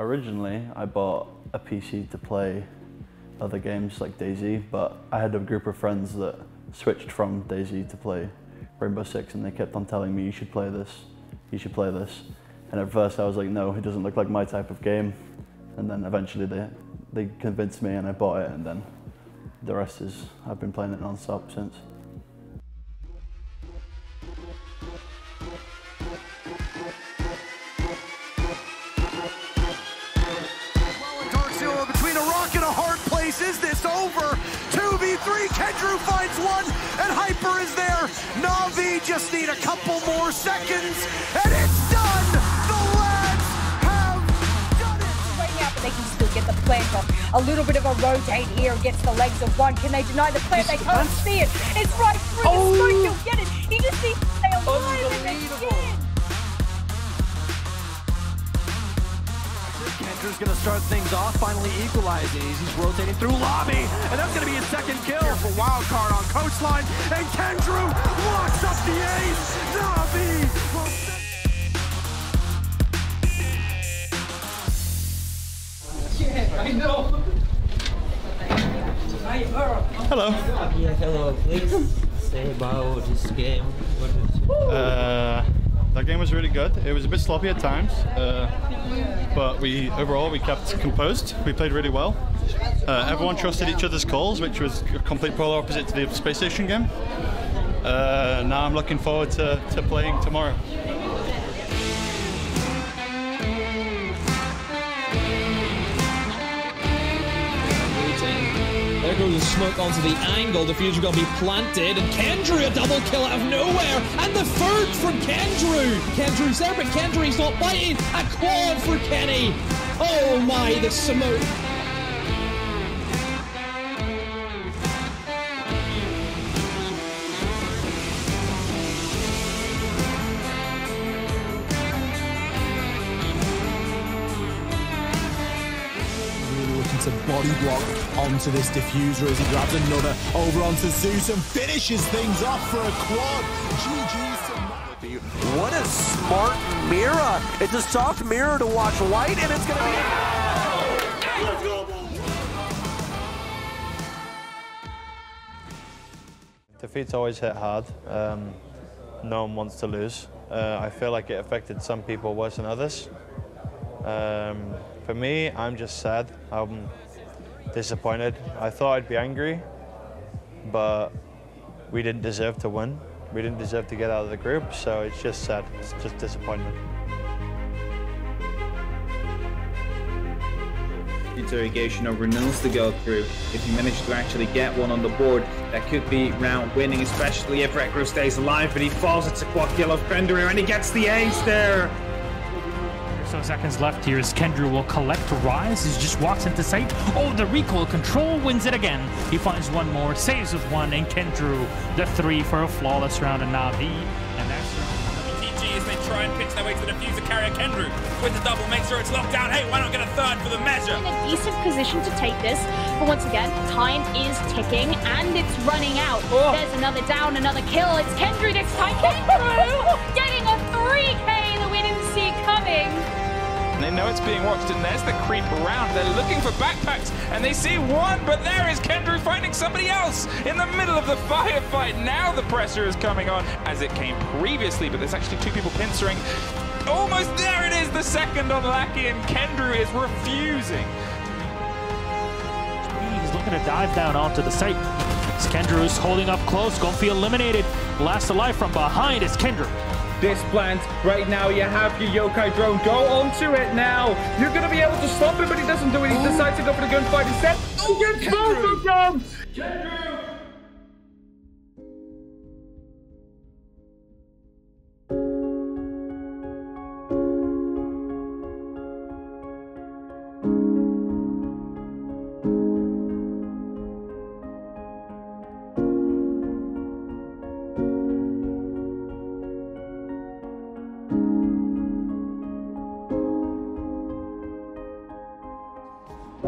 Originally, I bought a PC to play other games like DayZ, but I had a group of friends that switched from DayZ to play Rainbow Six, and they kept on telling me, you should play this, you should play this. And at first I was like, no, it doesn't look like my type of game. And then eventually they convinced me and I bought it, and then the rest is, I've been playing it non-stop since. Dark Zero, between a rock and a hard place, is this over? 2v3, Kendrew finds one, and Hyper is there. Na'Vi just need a couple more seconds, and it's done! The lads have done it! Right now, but they can still get the plant off. A little bit of a rotate here gets the legs of one. Can they deny the plant? They can't see it. It's right through the smoke. You'll get it. You just need to stay alive and they can. Kendrew's going to start things off, finally equalizing. He's rotating through Lobby, and that's going to be his second kill. Careful wild card on Coastline, and Kendrew locks up the ace. Na'Vi will stay. I know. Hello. Yeah, hello. Please say about this game. What is that game was really good. It was a bit sloppy at times, but overall we kept composed. We played really well. Everyone trusted each other's calls, which was a complete polar opposite to the space station game. Now I'm looking forward to playing tomorrow. There goes the smoke onto the angle. The fuse is going to be planted, and Kendrew, a double kill out of nowhere, and the third from Kendrew. Kendrew's there, but Kendrew's not biting. A quad for Kenny. Oh my, the smoke. To body block onto this diffuser as he grabs another over onto Zeus and finishes things off for a quad. GG's to Na'Vi. What a smart mirror. It's a soft mirror to watch white, and it's going to be... Let's go. Defeats always hit hard. No one wants to lose. I feel like it affected some people worse than others. For me, I'm just sad. I'm disappointed. I thought I'd be angry, but we didn't deserve to win. We didn't deserve to get out of the group, so it's just sad. It's just disappointment. Interrogation of renewals to go through. If you manage to actually get one on the board, that could be round winning, especially if Rekro stays alive, but he falls. It's a quad kill of Kendrew, and he gets the ace there. So seconds left here as Kendrew will collect Rise. He just walks into sight. Oh, the recoil control wins it again. He finds one more, saves with one, and Kendrew the three for a flawless round of Na'Vi. And that's round. TG as they try and pitch their way to the diffuser carrier. Kendrew with the double, make sure it's locked down. Hey, why not get a third for the measure? In a decent position to take this, but once again, time is ticking and it's running out. Oh. There's another down, another kill. It's Kendrew this time. Kendrew getting a 3K that we didn't see coming. They know it's being watched, and there's the creep around. They're looking for backpacks, and they see one, but there is Kendrew finding somebody else in the middle of the firefight. Now the pressure is coming on, as it came previously, but there's actually two people pincering. Almost there it is, the second on Lackey, and Kendrew is refusing. He's looking to dive down onto the site. It's Kendrew's holding up close, going to be eliminated. Last alive from behind is Kendrew. This plant right now, you have your yokai drone, go onto it now. You're gonna be able to stop him, but he doesn't do it. He decides to go for the gunfight instead. Oh, get both of them! Kendrew!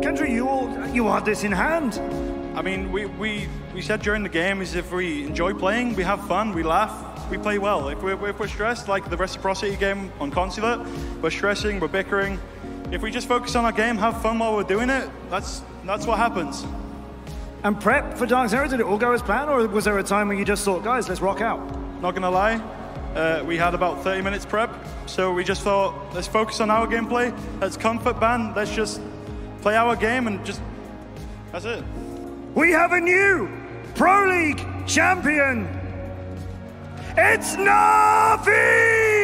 Kendrew, you had this in hand. I mean, we said during the game is if we enjoy playing, we have fun, we laugh, we play well. If we're stressed, like the reciprocity game on Consulate, we're stressing, we're bickering, If we just focus on our game, have fun while we're doing it, that's what happens. And prep for Dark Zero, did it all go as planned, or was there a time when you just thought, guys, let's rock out? Not gonna lie, we had about 30 minutes prep, so we just thought, let's focus on our gameplay, let's comfort ban, let's just play our game and just, that's it. We have a new Pro League champion! It's Na'Vi!